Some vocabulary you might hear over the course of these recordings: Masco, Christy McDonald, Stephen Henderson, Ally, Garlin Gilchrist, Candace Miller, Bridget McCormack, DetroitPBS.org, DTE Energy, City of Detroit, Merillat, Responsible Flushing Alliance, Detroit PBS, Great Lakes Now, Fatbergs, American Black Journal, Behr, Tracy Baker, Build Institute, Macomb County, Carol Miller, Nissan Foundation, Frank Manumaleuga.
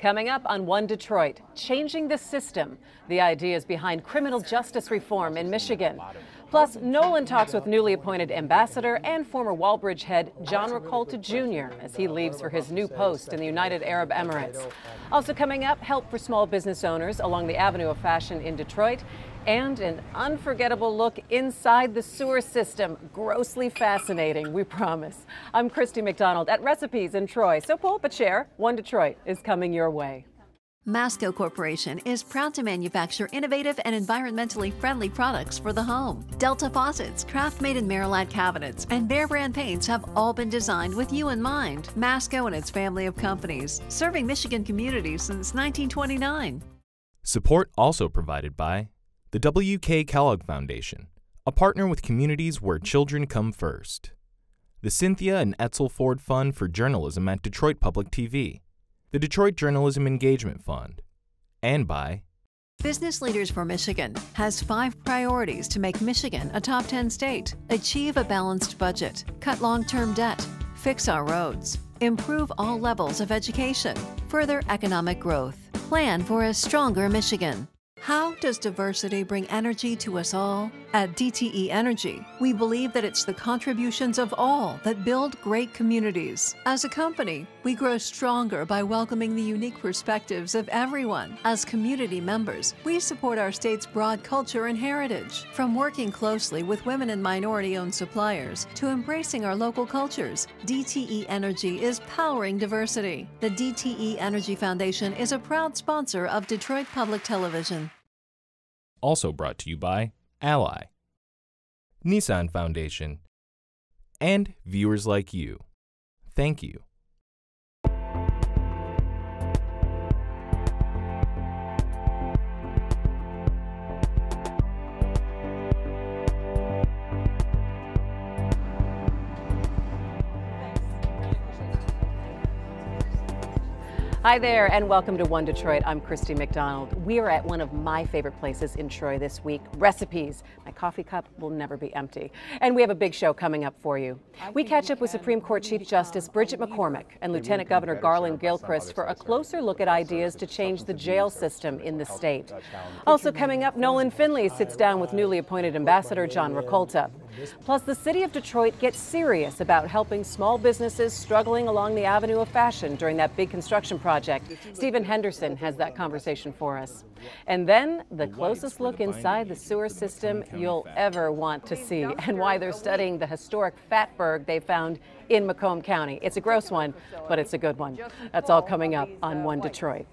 Coming up on One Detroit, changing the system, the ideas behind criminal justice reform in Michigan. Plus, Nolan talks with newly appointed ambassador and former Walbridge head John Rakolta Jr. as he leaves for his new post in the United Arab Emirates. Also coming up, help for small business owners along the Avenue of Fashion in Detroit, and an unforgettable look inside the sewer system. Grossly fascinating, we promise. I'm Christy McDonald at Recipes in Troy. So pull up a chair. One Detroit is coming your way. Masco Corporation is proud to manufacture innovative and environmentally friendly products for the home. Delta faucets, craft-made in Merillat cabinets, and Behr brand paints have all been designed with you in mind. Masco and its family of companies, serving Michigan communities since 1929. Support also provided by the W.K. Kellogg Foundation, a partner with communities where children come first. The Cynthia and Etzel Ford Fund for Journalism at Detroit Public TV. The Detroit Journalism Engagement Fund. And by Business Leaders for Michigan has 5 priorities to make Michigan a top 10 state. Achieve a balanced budget. Cut long-term debt. Fix our roads. Improve all levels of education. Further economic growth. Plan for a stronger Michigan. How does diversity bring energy to us all? At DTE Energy, we believe that it's the contributions of all that build great communities. As a company, we grow stronger by welcoming the unique perspectives of everyone. As community members, we support our state's broad culture and heritage. From working closely with women and minority-owned suppliers to embracing our local cultures, DTE Energy is powering diversity. The DTE Energy Foundation is a proud sponsor of Detroit Public Television. Also brought to you by Ally, Nissan Foundation, and viewers like you. Thank you. Hi there, and welcome to One Detroit. I'm Christy McDonald. We are at one of my favorite places in Troy this week, Recipes. My coffee cup will never be empty. And we have a big show coming up for you. We catch up with Supreme Court Chief Justice Bridget McCormack and Lieutenant Governor Garlin Gilchrist for a closer look at ideas to change the jail system in the state. Also coming up, Nolan Finley sits down with newly appointed Ambassador John Rakolta. Plus, the city of Detroit gets serious about helping small businesses struggling along the Avenue of Fashion during that big construction project. Stephen Henderson has that conversation for us. And then, the closest look inside the sewer system you'll ever want to see, and why they're studying the historic fatberg they found in Macomb County. It's a gross one, but it's a good one. That's all coming up on One Detroit.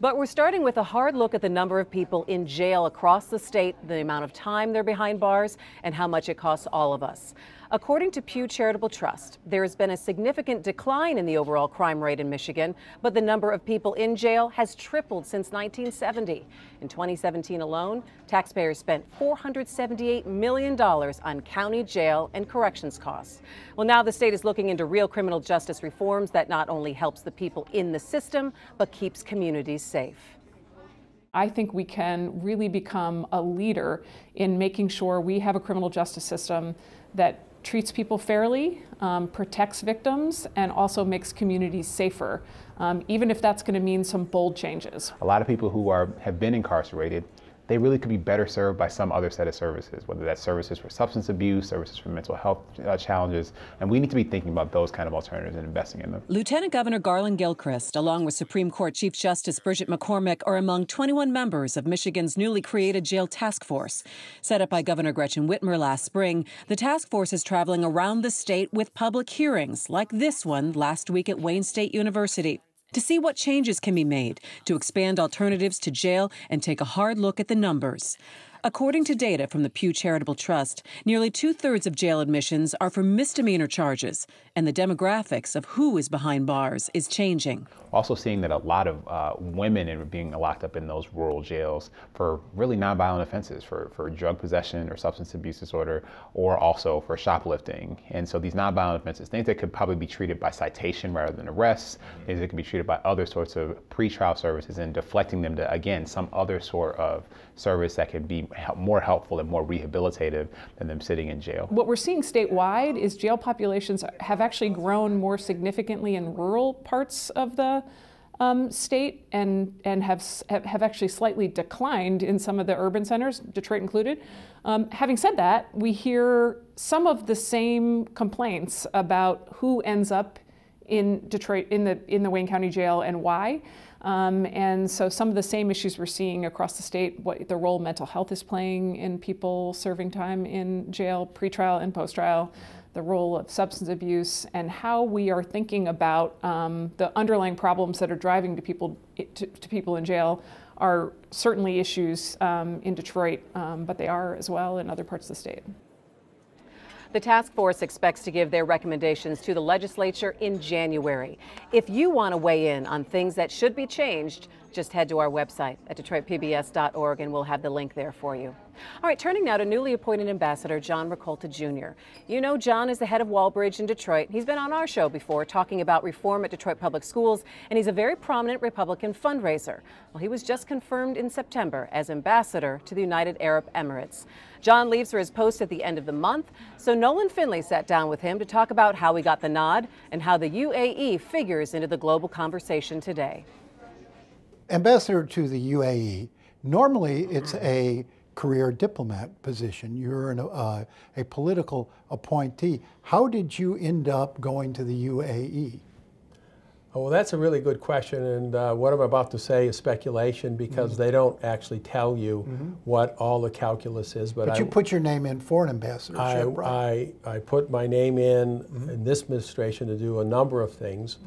But we're starting with a hard look at the number of people in jail across the state, the amount of time they're behind bars, and how much it costs all of us. According to Pew Charitable Trust, there has been a significant decline in the overall crime rate in Michigan, but the number of people in jail has tripled since 1970. In 2017 alone, taxpayers spent $478 million on county jail and corrections costs. Well, now the state is looking into real criminal justice reforms that not only helps the people in the system, but keeps communities safe. I think we can really become a leader in making sure we have a criminal justice system that treats people fairly, protects victims, and also makes communities safer, even if that's going to mean some bold changes. A lot of people who have been incarcerated, they really could be better served by some other set of services, whether that's services for substance abuse, services for mental health challenges, and we need to be thinking about those kind of alternatives and investing in them. Lieutenant Governor Garlin Gilchrist, along with Supreme Court Chief Justice Bridget McCormack, are among 21 members of Michigan's newly created jail task force. Set up by Governor Gretchen Whitmer last spring, the task force is traveling around the state with public hearings like this one last week at Wayne State University, to see what changes can be made to expand alternatives to jail and take a hard look at the numbers. According to data from the Pew Charitable Trust, nearly 2/3 of jail admissions are for misdemeanor charges, and the demographics of who is behind bars is changing. Also seeing that a lot of women are being locked up in those rural jails for really nonviolent offenses, for drug possession or substance abuse disorder, or also for shoplifting. And so these nonviolent offenses, things that could probably be treated by citation rather than arrests, things that could be treated by other sorts of pretrial services, and deflecting them to, again, some other sort of service that could be more helpful and more rehabilitative than them sitting in jail. What we're seeing statewide is jail populations have actually grown more significantly in rural parts of the state and have actually slightly declined in some of the urban centers, Detroit included. Having said that, we hear some of the same complaints about who ends up in Detroit, in the Wayne County Jail, and why. And so some of the same issues we're seeing across the state, what the role mental health is playing in people serving time in jail, pre-trial and post-trial, the role of substance abuse, and how we are thinking about the underlying problems that are driving to people in jail are certainly issues in Detroit, but they are as well in other parts of the state. The task force expects to give their recommendations to the legislature in January. If you want to weigh in on things that should be changed, just head to our website at DetroitPBS.org and we'll have the link there for you. All right, turning now to newly appointed Ambassador John Rakolta Jr. You know John is the head of Walbridge in Detroit. He's been on our show before talking about reform at Detroit Public Schools, and he's a very prominent Republican fundraiser. Well, he was just confirmed in September as ambassador to the United Arab Emirates. John leaves for his post at the end of the month, so Nolan Finley sat down with him to talk about how he got the nod and how the UAE figures into the global conversation today. Ambassador to the UAE, normally it's a career diplomat position. You're a political appointee. How did you end up going to the UAE? Oh, well, that's a really good question, and what I'm about to say is speculation because they don't actually tell you what all the calculus is. But you put your name in for an ambassadorship, right? I put my name in this administration to do a number of things.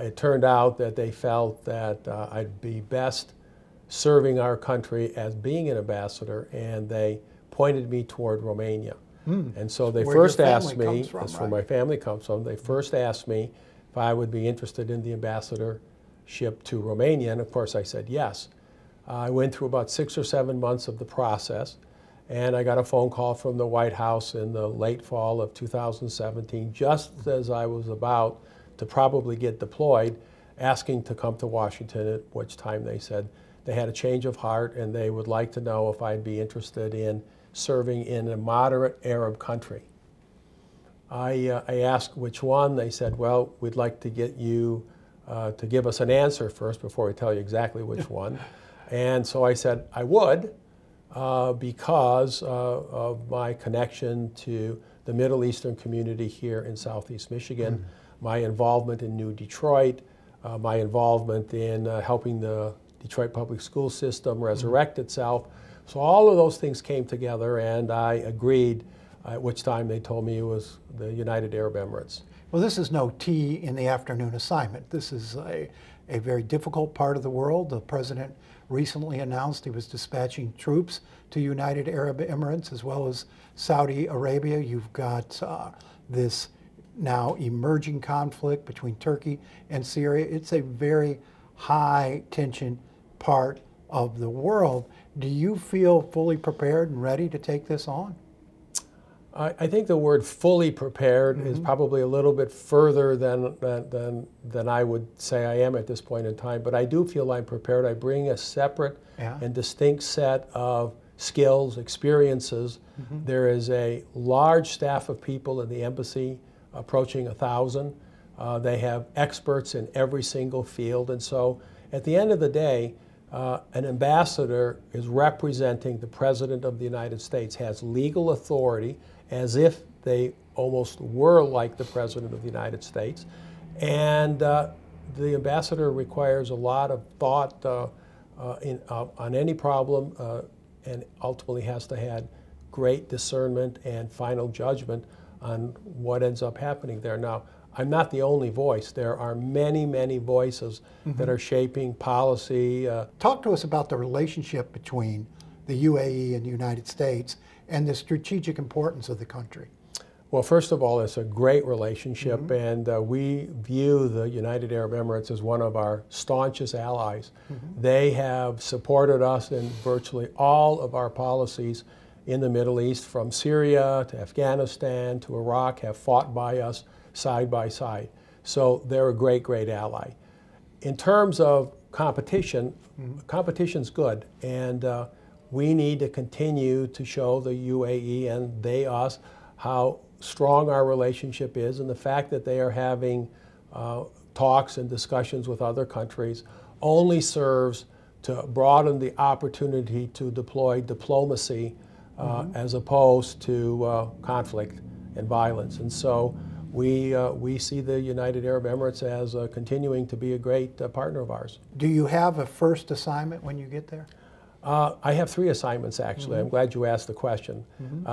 It turned out that they felt that I'd be best serving our country as being an ambassador, and they pointed me toward Romania. And so they first asked me, that's where my family comes from, they first asked me if I would be interested in the ambassadorship to Romania, and of course I said yes. I went through about 6 or 7 months of the process, and I got a phone call from the White House in the late fall of 2017, just as I was about to probably get deployed, asking to come to Washington, at which time they said they had a change of heart and they would like to know if I'd be interested in serving in a moderate Arab country. I asked which one. They said, well, we'd like to get you to give us an answer first before we tell you exactly which one. And so I said I would because of my connection to the Middle Eastern community here in Southeast Michigan, my involvement in New Detroit, my involvement in helping the Detroit public school system resurrect itself. So all of those things came together, and I agreed, at which time they told me it was the United Arab Emirates. Well, this is no tea in the afternoon assignment. This is a very difficult part of the world. The president recently announced he was dispatching troops to United Arab Emirates as well as Saudi Arabia. You've got this now emerging conflict between Turkey and Syria. It's a very high tension part of the world. Do you feel fully prepared and ready to take this on? I think the word fully prepared is probably a little bit further than I would say I am at this point in time, but I do feel I'm prepared. I bring a separate and distinct set of skills, experiences. There is a large staff of people in the embassy approaching 1,000. They have experts in every single field, and so at the end of the day, an ambassador is representing the President of the United States, has legal authority as if they almost were like the President of the United States. And the ambassador requires a lot of thought on any problem and ultimately has to have great discernment and final judgment on what ends up happening there. Now, I'm not the only voice. There are many, many voices that are shaping policy. Talk to us about the relationship between the UAE and the United States and the strategic importance of the country. Well, first of all, it's a great relationship, and we view the United Arab Emirates as one of our staunchest allies. They have supported us in virtually all of our policies in the Middle East, from Syria to Afghanistan to Iraq, have fought by us side by side. So they're a great, great ally. In terms of competition, competition's good, and we need to continue to show the UAE and they us how strong our relationship is, and the fact that they are having talks and discussions with other countries only serves to broaden the opportunity to deploy diplomacy as opposed to conflict and violence. And so we see the United Arab Emirates as continuing to be a great partner of ours. Do you have a first assignment when you get there? I have three assignments, actually. I'm glad you asked the question.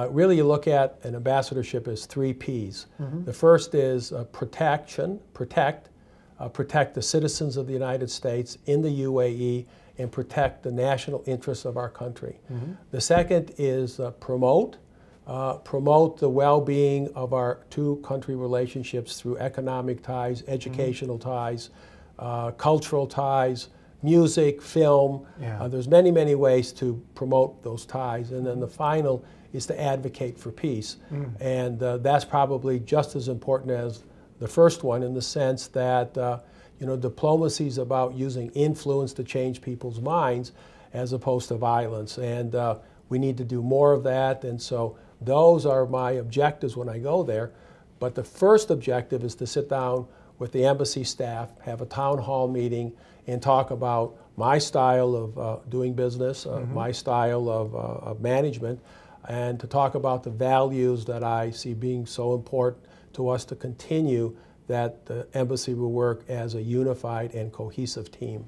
Really, you look at an ambassadorship as three Ps. The first is protection, protect the citizens of the United States in the UAE, and protect the national interests of our country. The second is promote. Promote the well-being of our two-country relationships through economic ties, educational ties, cultural ties, music, film. There's many, many ways to promote those ties. And then the final is to advocate for peace. And that's probably just as important as the first one, in the sense that you know, diplomacy is about using influence to change people's minds as opposed to violence. And we need to do more of that. And so those are my objectives when I go there. But the first objective is to sit down with the embassy staff, have a town hall meeting, and talk about my style of doing business, my style of management, and to talk about the values that I see being so important to us to continue that the embassy will work as a unified and cohesive team.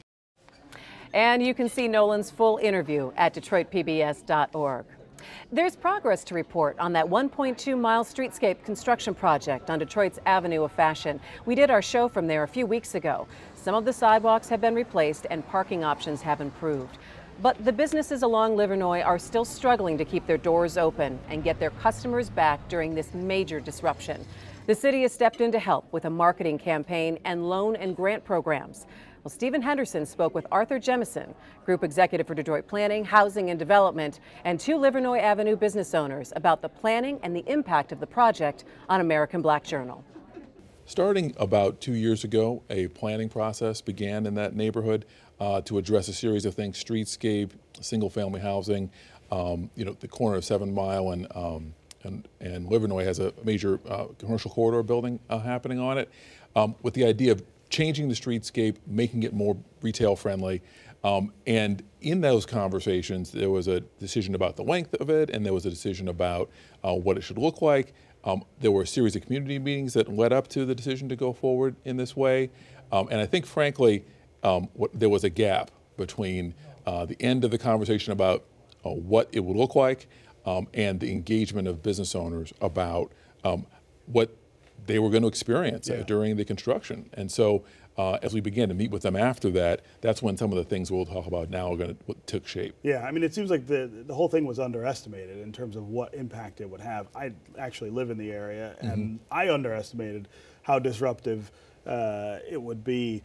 And you can see Nolan's full interview at DetroitPBS.org. There's progress to report on that 1.2-mile streetscape construction project on Detroit's Avenue of Fashion. We did our show from there a few weeks ago. Some of the sidewalks have been replaced and parking options have improved. But the businesses along Livernois are still struggling to keep their doors open and get their customers back during this major disruption. The city has stepped in to help with a marketing campaign and loan and grant programs. Well, Stephen Henderson spoke with Arthur Jemison, Group Executive for Detroit Planning, Housing and Development, and two Livernois Avenue business owners about the planning and the impact of the project on American Black Journal. Starting about 2 years ago, a planning process began in that neighborhood to address a series of things: streetscape, single-family housing. You know, the corner of 7 Mile and Livernois has a major commercial corridor building happening on it, with the idea of changing the streetscape, making it more retail-friendly. And in those conversations, there was a decision about the length of it, and there was a decision about what it should look like. There were a series of community meetings that led up to the decision to go forward in this way. And I think, frankly, there was a gap between the end of the conversation about what it would look like and the engagement of business owners about what they were going to experience during the construction. And so as we began to meet with them after that, that's when some of the things we'll talk about now are going to took shape. Yeah, I mean, it seems like the whole thing was underestimated in terms of what impact it would have. I actually live in the area, and I underestimated how disruptive it would be.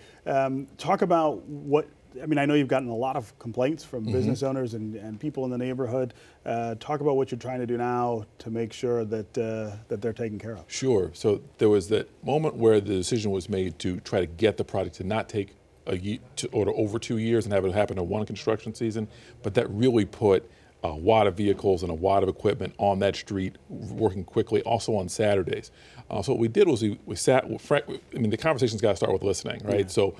Talk about what, I mean, I know you've gotten a lot of complaints from business owners and people in the neighborhood. Talk about what you're trying to do now to make sure that that they're taken care of. Sure. So there was that moment where the decision was made to try to get the project to not take a year or to over 2 years and have it happen in one construction season, but that really put a lot of vehicles and a lot of equipment on that street, working quickly, also on Saturdays. So what we did was we sat, I mean, the conversation's got to start with listening, right? So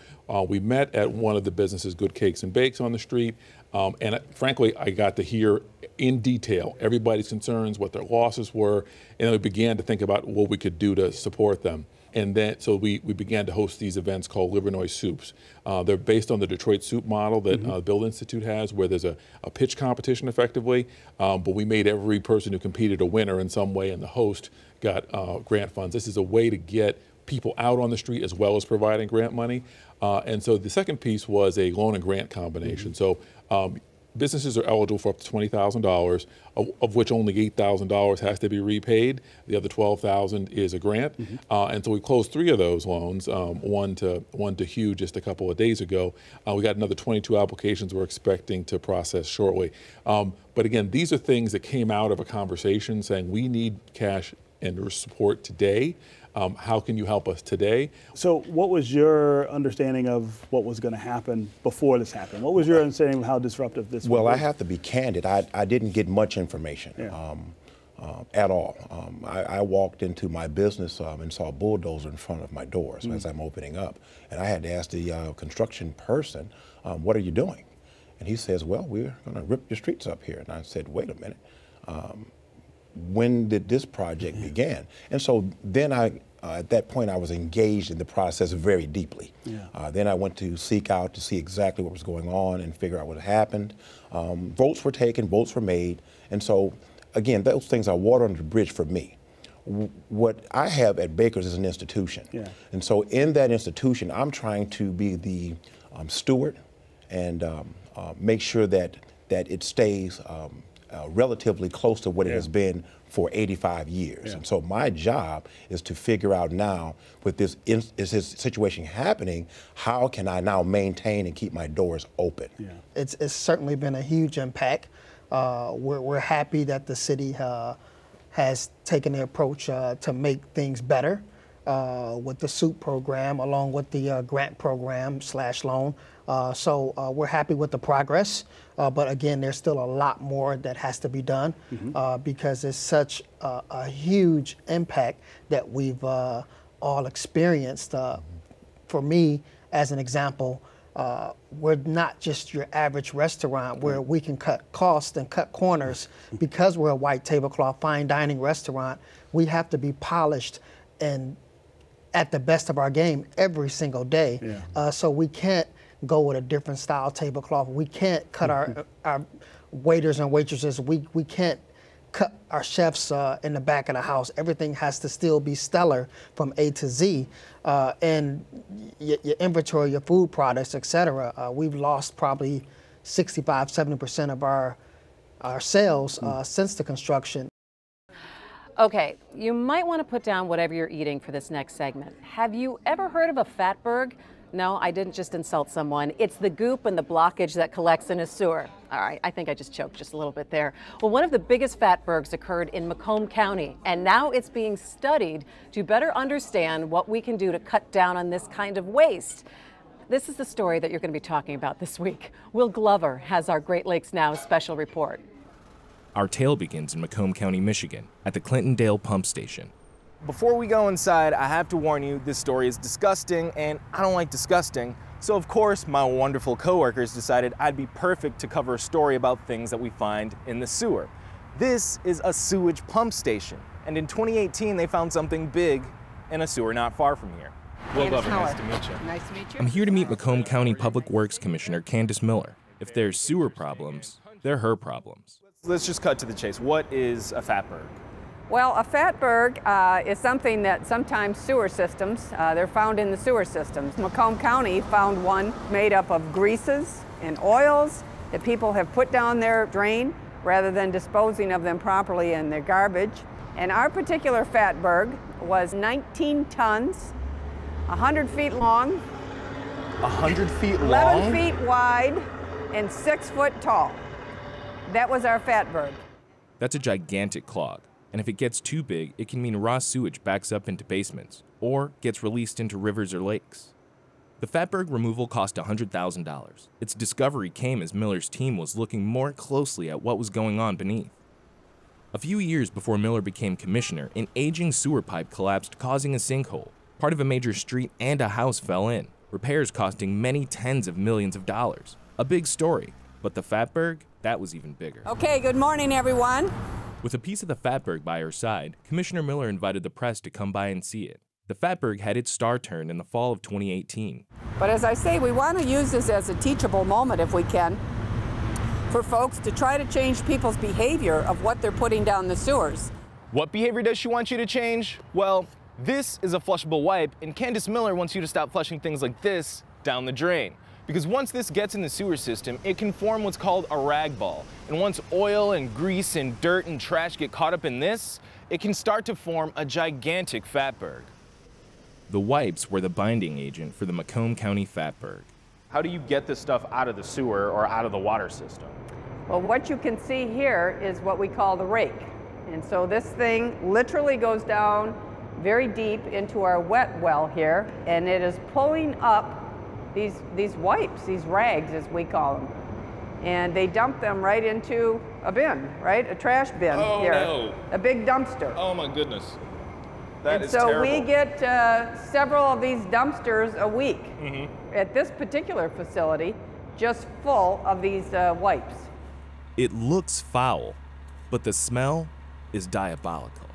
we met at one of the businesses, Good Cakes and Bakes, on the street. And frankly, I got to hear in detail everybody's concerns, what their losses were, and then we began to think about what we could do to support them. And then, so we began to host these events called Livernois Soups. They're based on the Detroit soup model that Build Institute has, where there's a pitch competition effectively, but we made every person who competed a winner in some way, and the host got grant funds. This is a way to get people out on the street as well as providing grant money. And so the second piece was a loan and grant combination. So businesses are eligible for up to $20,000, of which only $8,000 has to be repaid. The other $12,000 is a grant, and so we closed 3 of those loans. One to Hugh just a couple of days ago. We got another 22 applications we're expecting to process shortly. But again, these are things that came out of a conversation saying we need cash and support today. How can you help us today? So what was your understanding of what was going to happen before this happened? What was your understanding of how disruptive this was? Well, I have to be candid. I didn't get much information. at all. I walked into my business and saw a bulldozer in front of my door so as I'm opening up. And I had to ask the construction person, what are you doing? And he says, well, we're going to rip your streets up here. And I said, wait a minute. When did this project begin? And so then I, at that point, I was engaged in the process very deeply. Yeah. Then I went to seek out to see exactly what was going on and figure out what happened. Votes were taken, votes were made. And so, again, those things are water under the bridge for me. What I have at Baker's is an institution. Yeah. And so in that institution, I'm trying to be the steward and make sure that, it stays relatively close to what it has been for 85 years. Yeah. And so my job is to figure out now, with this, situation happening, how can I now maintain and keep my doors open? Yeah. It's certainly been a huge impact. We're happy that the city has taken the approach to make things better with the SOOP program, along with the grant program / loan. So we're happy with the progress. But again, there's still a lot more that has to be done because it's such a huge impact that we've all experienced. For me, as an example, we're not just your average restaurant where we can cut costs and cut corners because we're a white tablecloth, fine dining restaurant. We have to be polished and at the best of our game every single day. Yeah. So we can't go with a different style tablecloth. We can't cut our waiters and waitresses. We can't cut our chefs in the back of the house. Everything has to still be stellar from A to Z. And your inventory, your food products, et cetera. We've lost probably 65, 70% of our sales since the construction. Okay, you might want to put down whatever you're eating for this next segment. Have you ever heard of a fatberg? No, I didn't just insult someone. It's the goop and the blockage that collects in a sewer. All right, I think I just choked just a little bit there. Well, one of the biggest fatbergs occurred in Macomb County, and now it's being studied to better understand what we can do to cut down on this kind of waste. This is the story that you're going to be talking about this week. Will Glover has our Great Lakes Now special report. Our tale begins in Macomb County, Michigan, at the Clintondale Pump Station. Before we go inside, I have to warn you, this story is disgusting, and I don't like disgusting. So of course, my wonderful coworkers decided I'd be perfect to cover a story about things that we find in the sewer. This is a sewage pump station, and in 2018, they found something big in a sewer not far from here. Will Glover, nice to meet you. Nice to meet you. I'm here to meet Macomb County Public Works Commissioner Candace Miller. If there's sewer problems, they're her problems. Let's just cut to the chase. What is a fatberg? Well, a fatberg is something that sometimes sewer systems, they're found in the sewer systems. Macomb County found one made up of greases and oils that people have put down their drain rather than disposing of them properly in their garbage. And our particular fatberg was 19 tons, 100 feet long, 100 feet long, 11 feet wide, and 6 foot tall. That was our fatberg. That's a gigantic clog. And if it gets too big, it can mean raw sewage backs up into basements or gets released into rivers or lakes. The fatberg removal cost $100,000. Its discovery came as Miller's team was looking more closely at what was going on beneath. A few years before Miller became commissioner, an aging sewer pipe collapsed, causing a sinkhole. Part of a major street and a house fell in, repairs costing many tens of millions of dollars. A big story, but the fatberg, that was even bigger. Okay, good morning, everyone. With a piece of the fatberg by her side, Commissioner Miller invited the press to come by and see it. The fatberg had its star turn in the fall of 2018. But as I say, we want to use this as a teachable moment, if we can, for folks to try to change people's behavior of what they're putting down the sewers. What behavior does she want you to change? Well, this is a flushable wipe, and Candace Miller wants you to stop flushing things like this down the drain. Because once this gets in the sewer system, it can form what's called a rag ball. And once oil and grease and dirt and trash get caught up in this, it can start to form a gigantic fatberg. The wipes were the binding agent for the Macomb County fatberg. How do you get this stuff out of the sewer or out of the water system? Well, what you can see here is what we call the rake. And so this thing literally goes down very deep into our wet well here, and it is pulling up these wipes, these rags, as we call them. and they dumped them right into a bin, right? A trash bin here. No. A big dumpster. Oh my goodness. That is terrible. We get several of these dumpsters a week at this particular facility, just full of these wipes. It looks foul, but the smell is diabolical.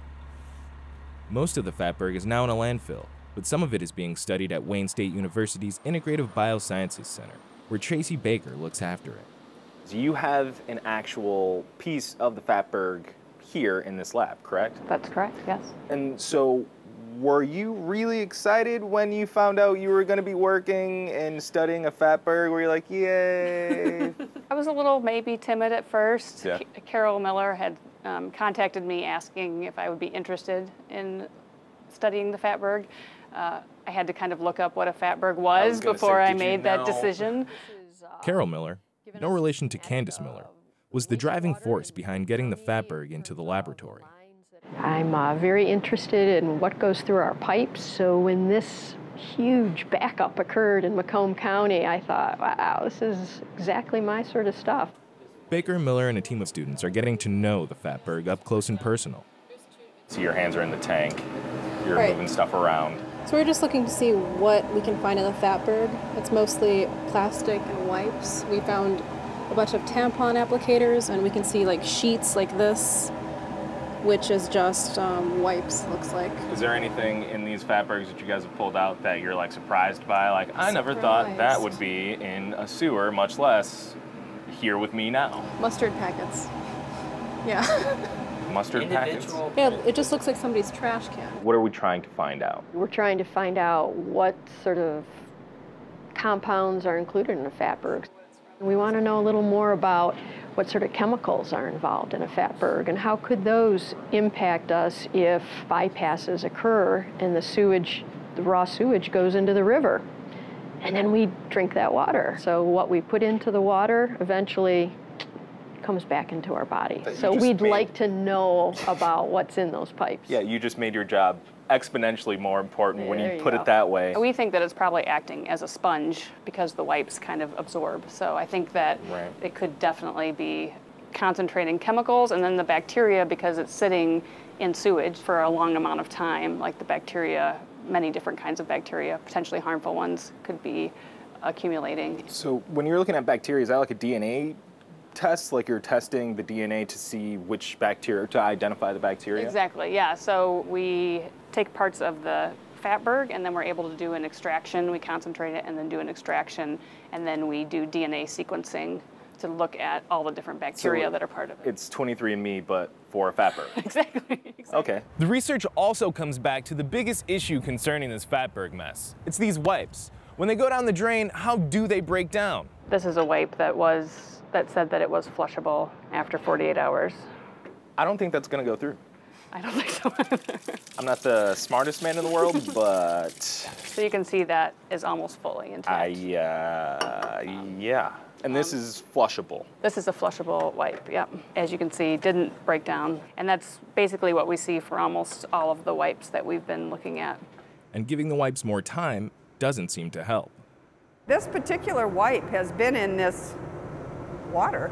Most of the fatberg is now in a landfill, but some of it is being studied at Wayne State University's Integrative Biosciences Center, where Tracy Baker looks after it. So you have an actual piece of the fatberg here in this lab, correct? That's correct, yes. And so were you really excited when you found out you were going to be working and studying a fatberg? Were you like, yay? I was a little maybe timid at first. Yeah. Carol Miller had contacted me asking if I would be interested in studying the fatberg. I had to kind of look up what a fatberg was before I made that decision. Carol Miller, no relation to Candace Miller, was the driving force behind getting the fatberg into the laboratory. I'm very interested in what goes through our pipes, so when this huge backup occurred in Macomb County, I thought, wow, this is exactly my sort of stuff. Baker, Miller, and a team of students are getting to know the fatberg up close and personal. So your hands are in the tank, you're moving stuff around. So we're just looking to see what we can find in the fatberg. It's mostly plastic and wipes. We found a bunch of tampon applicators, and we can see like sheets like this, which is just wipes, looks like. Is there anything in these fatbergs that you guys have pulled out that you're like surprised by? Like, I never thought that would be in a sewer, much less here with me now. Mustard packets. Yeah. Mustard packets? Yeah, it just looks like somebody's trash can. What are we trying to find out? We're trying to find out what sort of compounds are included in the fatbergs. We want to know a little more about what sort of chemicals are involved in a fatberg and how could those impact us if bypasses occur and the sewage, the raw sewage goes into the river. And then we drink that water. So what we put into the water eventually comes back into our body. So we'd like to know about what's in those pipes. Yeah, you just made your job exponentially more important when you put it that way. We think that it's probably acting as a sponge because the wipes kind of absorb. So I think that it could definitely be concentrating chemicals, and then the bacteria, because it's sitting in sewage for a long amount of time, like the bacteria, many different kinds of bacteria, potentially harmful ones, could be accumulating. So when you're looking at bacteria, is that like a DNA test, like you're testing the DNA to see which bacteria, to identify the bacteria? Exactly, yeah. So we take parts of the fatberg and then we're able to do an extraction. We concentrate it and then do an extraction, and then we do DNA sequencing to look at all the different bacteria that are part of it. It's 23andMe, but for a fatberg. Exactly. Okay. The research also comes back to the biggest issue concerning this fatberg mess. It's these wipes. When they go down the drain, how do they break down? This is a wipe that said that it was flushable after 48 hours. I don't think that's going to go through. I don't think so either. I'm not the smartest man in the world, but... So you can see that is almost fully intact. Yeah. And this is flushable. This is a flushable wipe, yep. As you can see, didn't break down. And that's basically what we see for almost all of the wipes that we've been looking at. And giving the wipes more time doesn't seem to help. This particular wipe has been in this water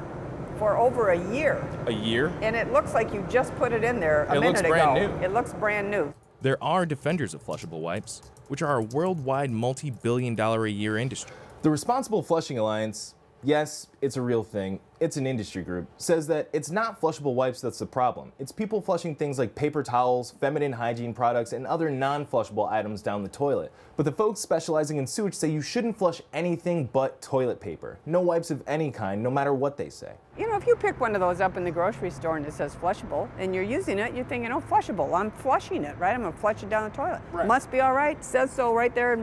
for over a year. A year? And it looks like you just put it in there a minute ago. It looks brand new. It looks brand new. There are defenders of flushable wipes, which are a worldwide multi-billion-dollar-a-year industry. The Responsible Flushing Alliance, yes, it's a real thing, it's an industry group, says that it's not flushable wipes that's the problem. It's people flushing things like paper towels, feminine hygiene products, and other non-flushable items down the toilet. But the folks specializing in sewage say you shouldn't flush anything but toilet paper. No wipes of any kind, no matter what they say. You know, if you pick one of those up in the grocery store and it says flushable, and you're using it, you're thinking, oh, flushable, I'm flushing it, right? I'm gonna flush it down the toilet. Right. Must be all right, says so right there,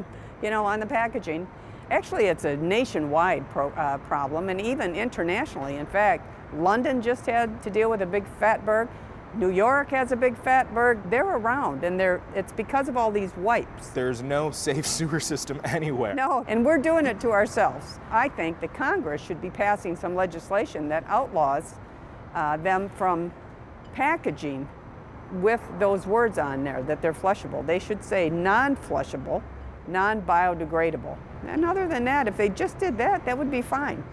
you know, on the packaging. Actually, it's a nationwide problem, and even internationally. In fact, London just had to deal with a big fatberg. New York has a big fatberg. They're around, and it's because of all these wipes. There's no safe sewer system anywhere. No, and we're doing it to ourselves. I think the Congress should be passing some legislation that outlaws them from packaging with those words on there, that they're flushable. They should say non-flushable, non-biodegradable. And other than that, if they just did that, that would be fine.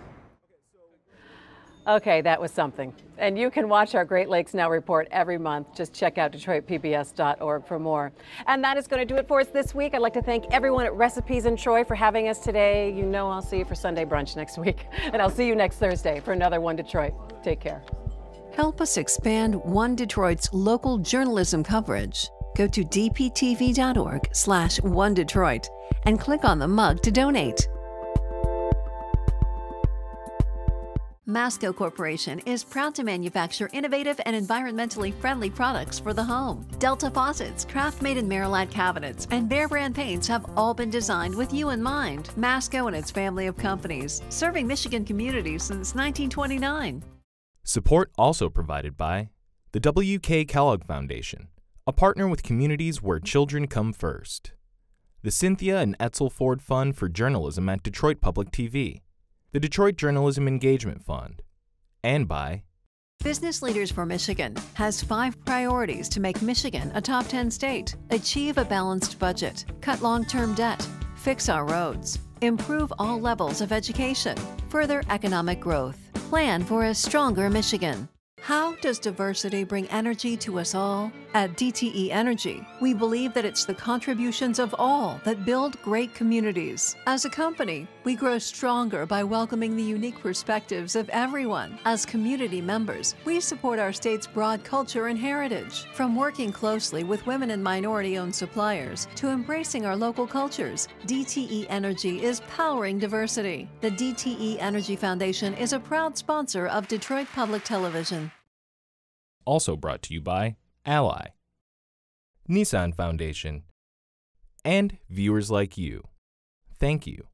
Okay, that was something. And you can watch our Great Lakes Now report every month. Just check out DetroitPBS.org for more. And that is going to do it for us this week. I'd like to thank everyone at Recipes and Troy for having us today. You know I'll see you for Sunday brunch next week. And I'll see you next Thursday for another One Detroit. Take care. Help us expand One Detroit's local journalism coverage. Go to dptv.org/One Detroit and click on the mug to donate. Masco Corporation is proud to manufacture innovative and environmentally friendly products for the home. Delta faucets, craft-made in Merillat cabinets, and Behr brand paints have all been designed with you in mind. Masco and its family of companies, serving Michigan communities since 1929. Support also provided by the W.K. Kellogg Foundation, a partner with communities where children come first. The Cynthia and Etzel Ford Fund for Journalism at Detroit Public TV. The Detroit Journalism Engagement Fund, and by Business Leaders for Michigan has 5 priorities to make Michigan a top 10 state. Achieve a balanced budget, cut long-term debt, fix our roads, improve all levels of education, further economic growth, plan for a stronger Michigan. How does diversity bring energy to us all? At DTE Energy, we believe that it's the contributions of all that build great communities. As a company, we grow stronger by welcoming the unique perspectives of everyone. As community members, we support our state's broad culture and heritage. From working closely with women and minority-owned suppliers to embracing our local cultures, DTE Energy is powering diversity. The DTE Energy Foundation is a proud sponsor of Detroit Public Television. Also brought to you by Ally, Nissan Foundation, and viewers like you. Thank you.